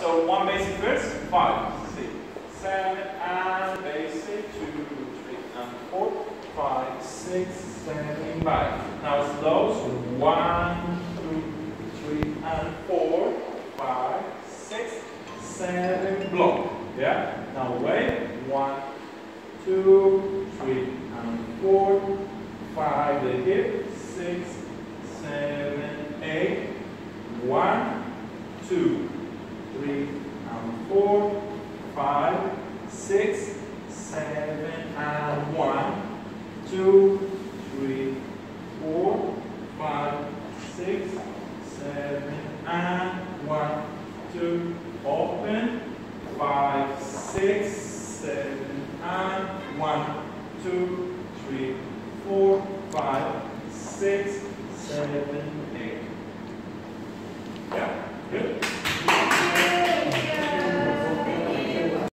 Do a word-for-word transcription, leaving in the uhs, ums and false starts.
So one basic first, five, six, seven, and basic, two, three, and four, five, six, seven, five. Now slow, so one, two, three, and four, five, six, seven, block. Yeah? Now wait, one, two, three, and four, five, the hip, six, seven, eight, one, two, three, and four, five, six, seven, and one, two, three, four, five, six, seven, and one, two, open, five, six, seven, and one, two, three, four, five, six, seven, eight. Yeah, good.